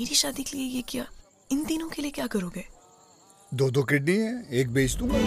मेरी शादी के लिए ये किया, इन तीनों के लिए क्या करोगे? दो दो किडनी है, एक बेच दूंगा।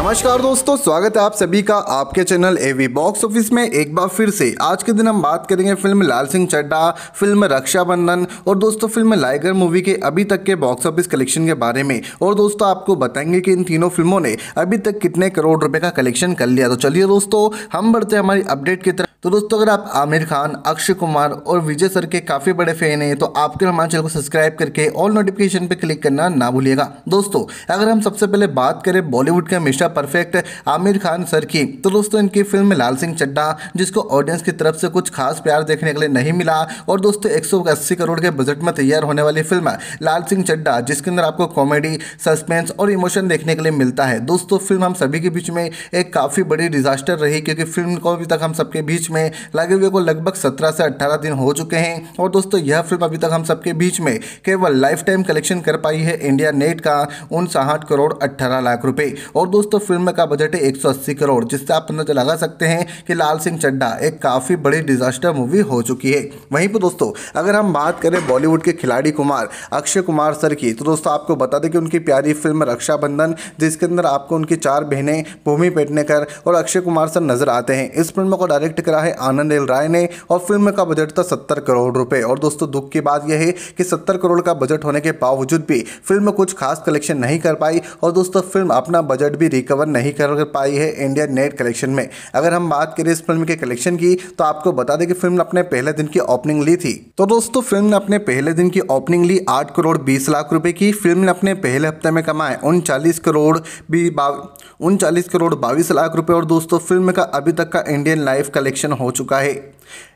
नमस्कार दोस्तों, स्वागत है आप सभी का आपके चैनल एवी बॉक्स ऑफिस में एक बार फिर से। आज के दिन हम बात करेंगे फिल्म लाल सिंह चड्ढा, फिल्म रक्षाबंधन और दोस्तों फिल्म लाइगर मूवी के अभी तक के बॉक्स ऑफिस कलेक्शन के बारे में। और दोस्तों आपको बताएंगे कि इन तीनों फिल्मों ने अभी तक कितने करोड़ रुपए का कलेक्शन कर लिया। तो चलिए दोस्तों, हम बढ़ते हैं हमारी अपडेट की तरफ। तो दोस्तों अगर आप आमिर खान, अक्षय कुमार और विजय सर के काफ़ी बड़े फैन हैं तो आपके हमारे चैनल को सब्सक्राइब करके ऑल नोटिफिकेशन पे क्लिक करना ना भूलिएगा। दोस्तों अगर हम सबसे पहले बात करें बॉलीवुड के mister perfect Aamir Khan sir की, तो दोस्तों इनकी फिल्म लाल सिंह चड्ढा जिसको ऑडियंस की तरफ से कुछ खास प्यार देखने के लिए नहीं मिला और दोस्तों 180 करोड़ के बजट में तैयार होने वाली फिल्म लाल सिंह चड्ढा जिसके अंदर आपको कॉमेडी, सस्पेंस और इमोशन देखने के लिए मिलता है। दोस्तों फिल्म हम सभी के बीच में एक काफ़ी बड़ी डिजास्टर रही, क्योंकि फिल्म को अभी तक हम सबके बीच में लगे हुए को लगभग 17 से 18 दिन हो चुके हैं। और दोस्तों यह फिल्म अभी तक हम सबके बीच में केवल लाइफ टाइम कलेक्शन कर पाई है इंडिया नेट का 59 करोड़ 18 लाख रुपए। और दोस्तों फिल्म का बजट है 180 करोड़, जिससे आप अंदाजा लगा सकते हैं कि लाल सिंह चड्ढा एक काफ़ी बड़ी डिजास्टर मूवी हो चुकी है। वहीं पर दोस्तों अगर हम बात करें बॉलीवुड के खिलाड़ी कुमार अक्षय कुमार सर की, तो दोस्तों आपको बता दें कि उनकी प्यारी फिल्म रक्षाबंधन जिसके अंदर आपको उनकी 4 बहनें भूमि पेटनेकर और अक्षय कुमार सर नजर आते हैं। इस फिल्म को डायरेक्ट करा है आनंद एल राय ने और फिल्म का बजट था 70 करोड़ रुपए। और दोस्तों दुख की बात यह है कि 70 करोड़ का बजट होने के बावजूद भी फिल्म कुछ खास कलेक्शन नहीं कर पाई और दोस्तों फिल्म अपना बजट भी रिकवर नहीं कर पाई है इंडिया नेट कलेक्शन में। अगर हम बात करें इस फिल्म के कलेक्शन की, तो आपको बता दें कि फिल्म ने अपने पहले दिन की ओपनिंग ली थी। तो दोस्तों फिल्म ने अपने पहले दिन की ओपनिंग ली 8 करोड़ 20 लाख रुपए की। फिल्म ने अपने पहले हफ्ते में कमाए 39 करोड़ 22 लाख रुपए। और दोस्तों फिल्म का अभी तक का इंडियन लाइफ कलेक्शन हो चुका है,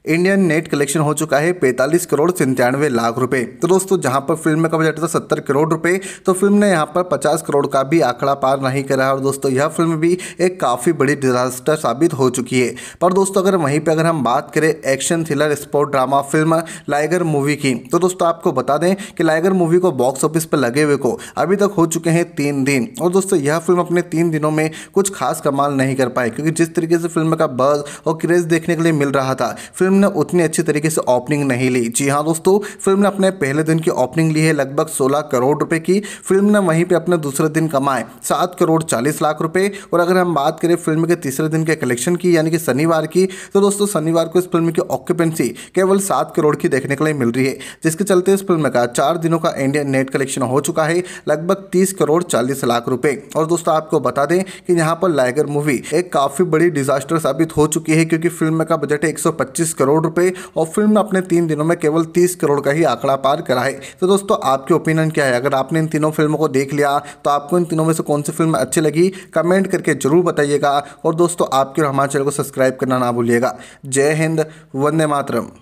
इंडियन नेट कलेक्शन हो चुका है 45 करोड़ 97 लाख रुपए। तो दोस्तों जहां पर फिल्म का बजट था 70 करोड़ रुपए, तो फिल्म ने यहां पर 50 करोड़ का भी आंकड़ा पार नहीं करा। और दोस्तों यह फिल्म भी एक काफ़ी बड़ी डिजास्टर साबित हो चुकी है। पर दोस्तों अगर वहीं पर अगर हम बात करें action thriller sport drama film Liger movie की, तो दोस्तों आपको बता दें कि लाइगर मूवी को बॉक्स ऑफिस पर लगे हुए को अभी तक हो चुके हैं 3 दिन। और दोस्तों यह फिल्म अपने 3 दिनों में कुछ खास कमाल नहीं कर पाई, क्योंकि जिस तरीके से फिल्म का बज़ और क्रेज़ देखने के लिए मिल रहा था, फिल्म ने उतनी अच्छी तरीके से ओपनिंग नहीं ली। जी हाँ दोस्तों, फिल्म ने अपने पहले दिन की ओपनिंग ली है लगभग 16 करोड़ रुपए की। फिल्म ने वहीं पे अपने दूसरे दिन कमाए 7 करोड़ 40 लाख रुपए। और अगर हम बात करें फिल्म के तीसरे दिन के कलेक्शन की, यानी कि शनिवार की, तो दोस्तों शनिवार को इस फिल्म की ऑक्यूपेंसी केवल 7 करोड़ की देखने के लिए मिल रही है, जिसके चलते इस फिल्म का 4 दिनों का इंडियन नेट कलेक्शन हो चुका है लगभग 30 करोड़ 40 लाख रुपये। और दोस्तों आपको बता दें कि यहाँ पर लाइगर मूवी एक काफ़ी बड़ी डिजास्टर साबित हो चुकी है, क्योंकि फिल्म का बजट 125 करोड़ रुपए और फिल्म ने अपने 3 दिनों में केवल 30 करोड़ का ही आंकड़ा पार करा है। तो दोस्तों आपके ओपिनियन क्या है? अगर आपने इन तीनों फिल्मों को देख लिया तो आपको इन तीनों में से कौन सी फिल्म अच्छी लगी, कमेंट करके जरूर बताइएगा। और दोस्तों आपके और हमारे चैनल को सब्सक्राइब करना ना भूलिएगा। जय हिंद, वंदे मातरम।